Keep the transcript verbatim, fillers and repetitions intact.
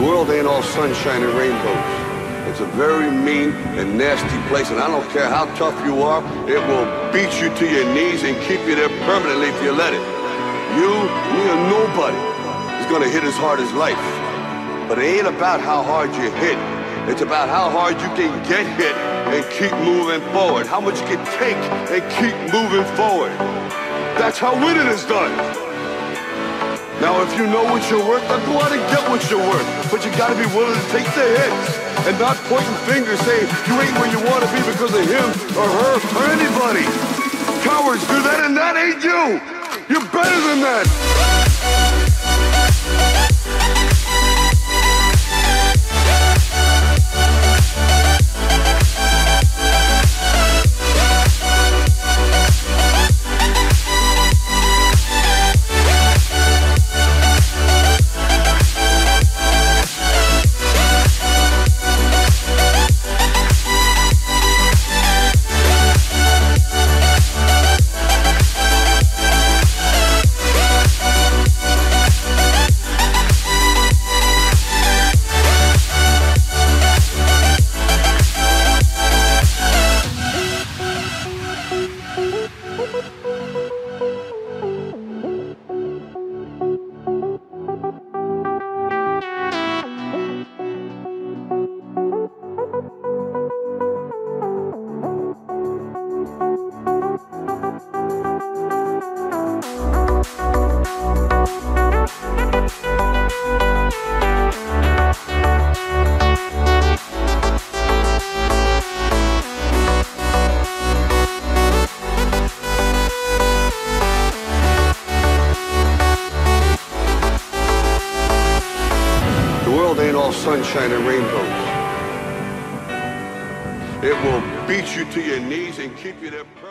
The world ain't all sunshine and rainbows. It's a very mean and nasty place, and I don't care how tough you are, it will beat you to your knees and keep you there permanently if you let it. You, me, or nobody is gonna hit as hard as life. But it ain't about how hard you hit. It's about how hard you can get hit and keep moving forward. How much you can take and keep moving forward. That's how winning is done. Now, if you know what you're worth, then go out and get what you're worth. But you gotta be willing to take the hits and not pointing fingers saying you ain't where you wanna be because of him or her or anybody. Cowards do that, and that ain't you. You're better than that. Sunshine and rainbows. It will beat you to your knees and keep you there.